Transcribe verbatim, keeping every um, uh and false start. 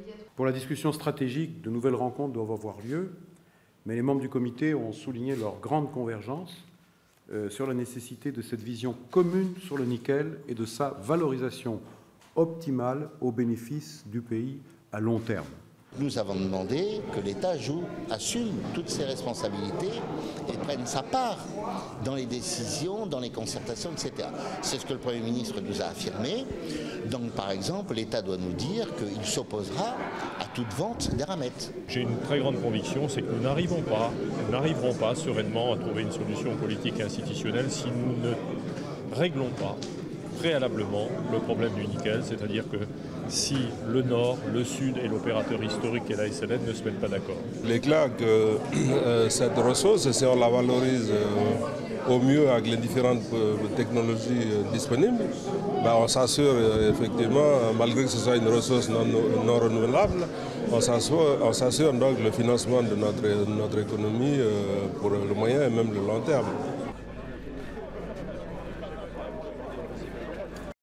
immédiatement. Pour la discussion stratégique, de nouvelles rencontres doivent avoir lieu, mais les membres du comité ont souligné leur grande convergence sur la nécessité de cette vision commune sur le nickel et de sa valorisation optimale au bénéfice du pays à long terme. Nous avons demandé que l'État joue, assume toutes ses responsabilités et prenne sa part dans les décisions, dans les concertations, et cetera. C'est ce que le Premier ministre nous a affirmé. Donc, par exemple, l'État doit nous dire qu'il s'opposera à toute vente des ramettes. J'ai une très grande conviction, c'est que nous n'arrivons pas, nous n'arriverons pas sereinement à trouver une solution politique et institutionnelle si nous ne réglons pas préalablement le problème du nickel, c'est-à-dire que si le Nord, le Sud et l'opérateur historique et la S L N ne se mettent pas d'accord. L'éclat que euh, cette ressource, si on la valorise euh, au mieux avec les différentes euh, technologies euh, disponibles, ben on s'assure euh, effectivement, malgré que ce soit une ressource non, non renouvelable, on s'assure donc le financement de notre, notre économie euh, pour le moyen et même le long terme.